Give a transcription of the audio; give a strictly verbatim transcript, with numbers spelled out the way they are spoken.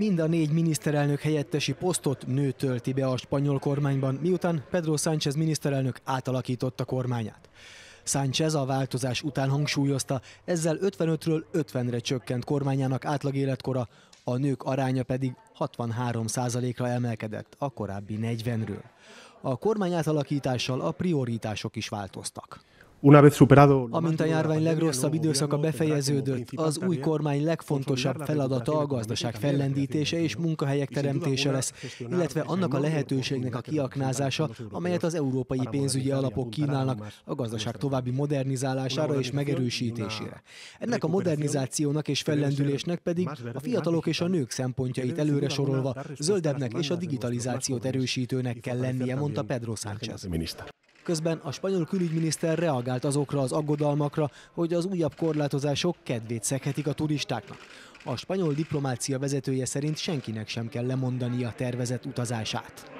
Mind a négy miniszterelnök helyettesi posztot nő tölti be a spanyol kormányban, miután Pedro Sánchez miniszterelnök átalakította kormányát. Sánchez a változás után hangsúlyozta, ezzel ötvenötről ötvenre csökkent kormányának átlagéletkora, a nők aránya pedig hatvanhárom százalékra emelkedett, a korábbi negyvenről. A kormány átalakítással a prioritások is változtak. Amint a járvány legrosszabb időszaka befejeződött, az új kormány legfontosabb feladata a gazdaság fellendítése és munkahelyek teremtése lesz, illetve annak a lehetőségnek a kiaknázása, amelyet az európai pénzügyi alapok kínálnak a gazdaság további modernizálására és megerősítésére. Ennek a modernizációnak és fellendülésnek pedig a fiatalok és a nők szempontjait előre sorolva zöldebbnek és a digitalizációt erősítőnek kell lennie, mondta Pedro Sánchez. Közben a spanyol külügyminiszter reagált azokra az aggodalmakra, hogy az újabb korlátozások kedvét szeghetik a turistáknak. A spanyol diplomácia vezetője szerint senkinek sem kell lemondania a tervezett utazását.